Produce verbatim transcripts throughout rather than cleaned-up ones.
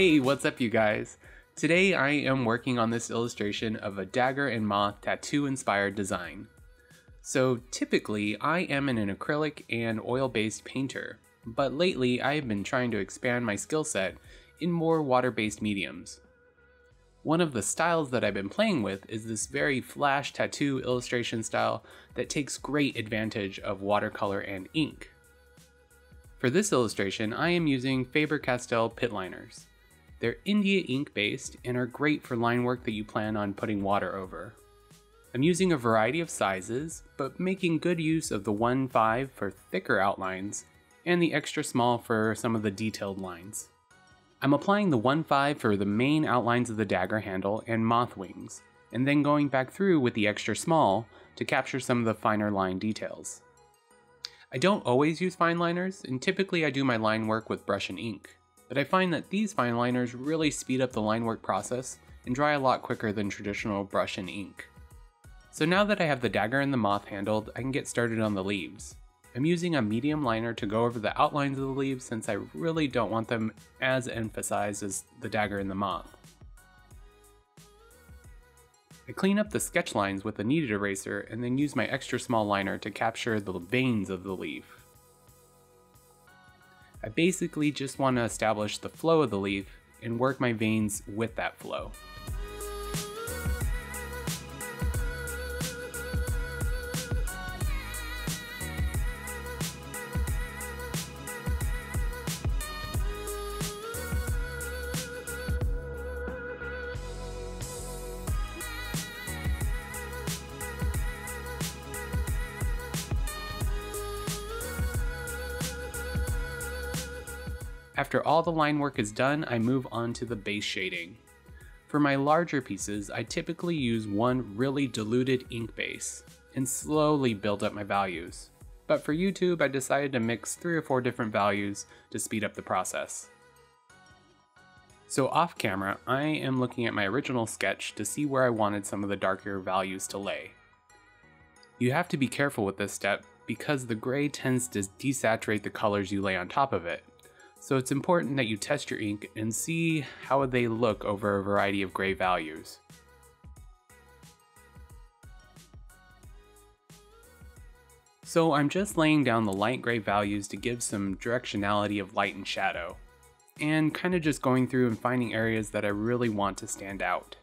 Hey, what's up you guys? Today I am working on this illustration of a dagger and maw tattoo inspired design. So typically I am an acrylic and oil based painter, but lately I have been trying to expand my skill set in more water based mediums. One of the styles that I've been playing with is this very flash tattoo illustration style that takes great advantage of watercolor and ink. For this illustration, I am using Faber-Castell pit liners. They're India ink based and are great for line work that you plan on putting water over. I'm using a variety of sizes, but making good use of the one five for thicker outlines and the extra small for some of the detailed lines. I'm applying the one five for the main outlines of the dagger handle and moth wings, and then going back through with the extra small to capture some of the finer line details. I don't always use fine liners, and typically I do my line work with brush and ink, but I find that these fine liners really speed up the line work process and dry a lot quicker than traditional brush and ink. So now that I have the dagger and the moth handled, I can get started on the leaves. I'm using a medium liner to go over the outlines of the leaves since I really don't want them as emphasized as the dagger and the moth. I clean up the sketch lines with a kneaded eraser and then use my extra small liner to capture the veins of the leaf. I basically just want to establish the flow of the leaf and work my veins with that flow. After all the line work is done, I move on to the base shading. For my larger pieces, I typically use one really diluted ink base and slowly build up my values. But for YouTube, I decided to mix three or four different values to speed up the process. So off camera, I am looking at my original sketch to see where I wanted some of the darker values to lay. You have to be careful with this step because the gray tends to desaturate the colors you lay on top of it. So it's important that you test your ink and see how they look over a variety of gray values. So I'm just laying down the light gray values to give some directionality of light and shadow, and kind of just going through and finding areas that I really want to stand out.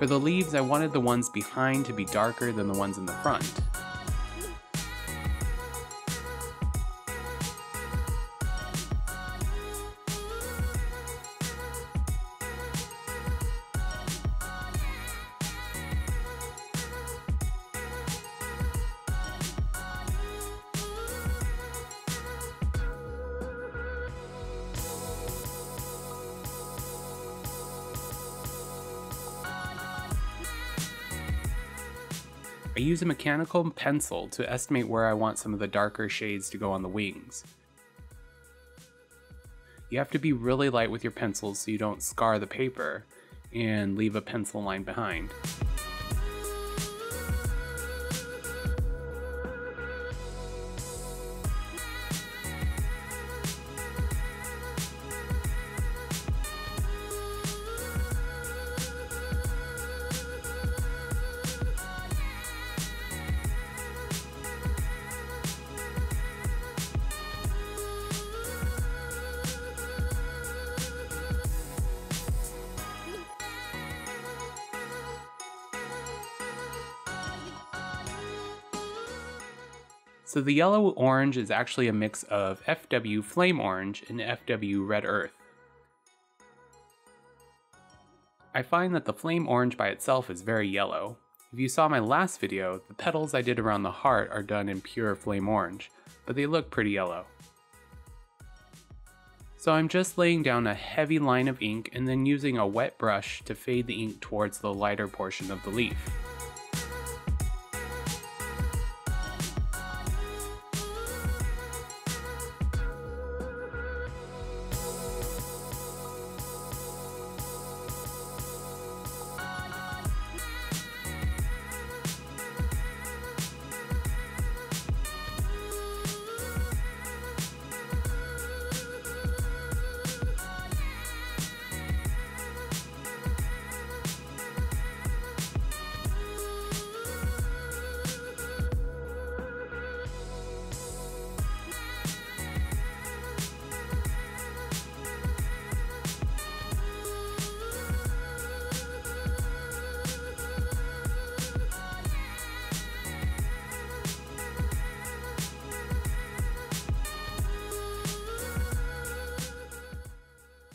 For the leaves, I wanted the ones behind to be darker than the ones in the front. I use a mechanical pencil to estimate where I want some of the darker shades to go on the wings. You have to be really light with your pencils so you don't scar the paper and leave a pencil line behind. So the yellow orange is actually a mix of F W Flame Orange and F W Red Earth. I find that the flame orange by itself is very yellow. If you saw my last video, the petals I did around the heart are done in pure flame orange, but they look pretty yellow. So I'm just laying down a heavy line of ink and then using a wet brush to fade the ink towards the lighter portion of the leaf.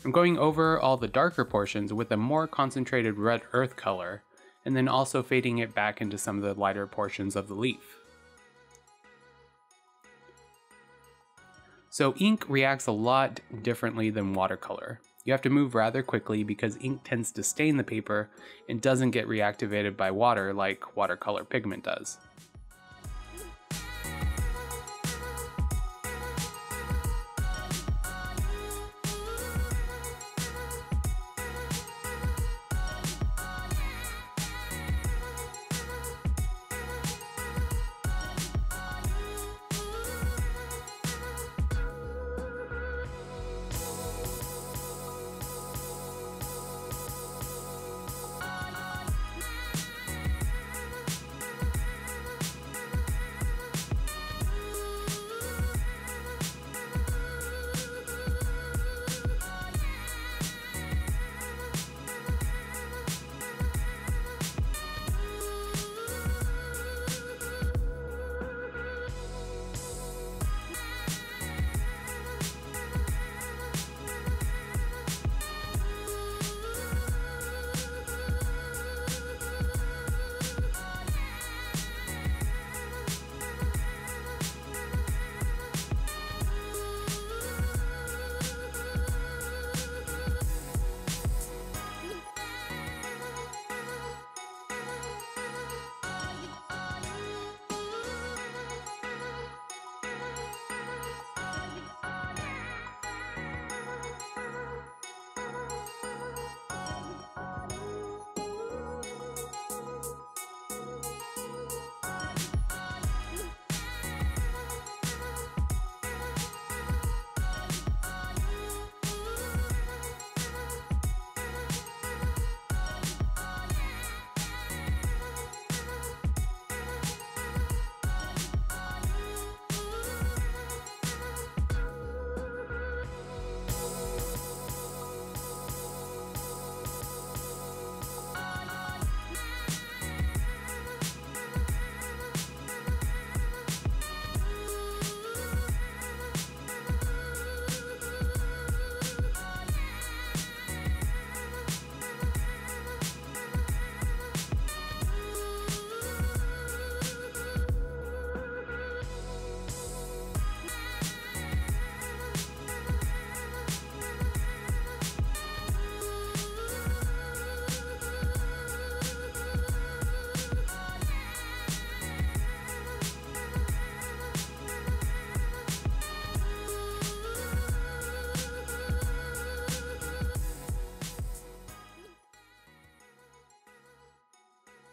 I'm going over all the darker portions with a more concentrated red earth color, and then also fading it back into some of the lighter portions of the leaf. So ink reacts a lot differently than watercolor. You have to move rather quickly because ink tends to stain the paper and doesn't get reactivated by water like watercolor pigment does.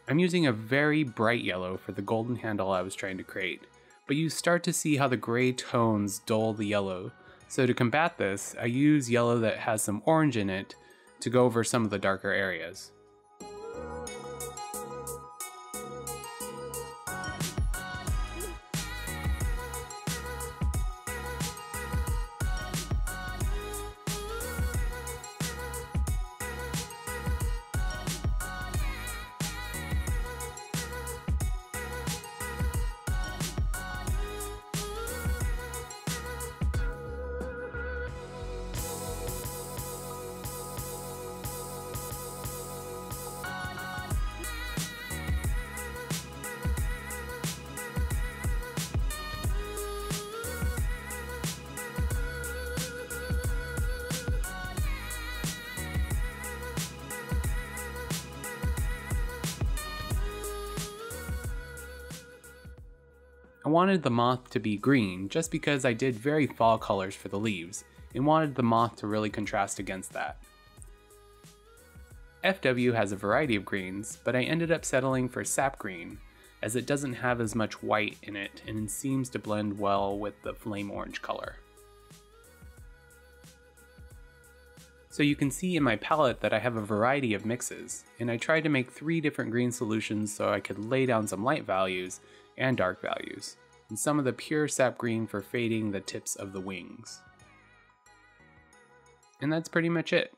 I'm using a very bright yellow for the golden handle I was trying to create, but you start to see how the gray tones dull the yellow. So to combat this, I use yellow that has some orange in it to go over some of the darker areas. I wanted the moth to be green just because I did very fall colors for the leaves and wanted the moth to really contrast against that. F W has a variety of greens, but I ended up settling for sap green, as it doesn't have as much white in it and seems to blend well with the flame orange color. So you can see in my palette that I have a variety of mixes, and I tried to make three different green solutions so I could lay down some light values and dark values, and some of the pure sap green for fading the tips of the wings. And that's pretty much it.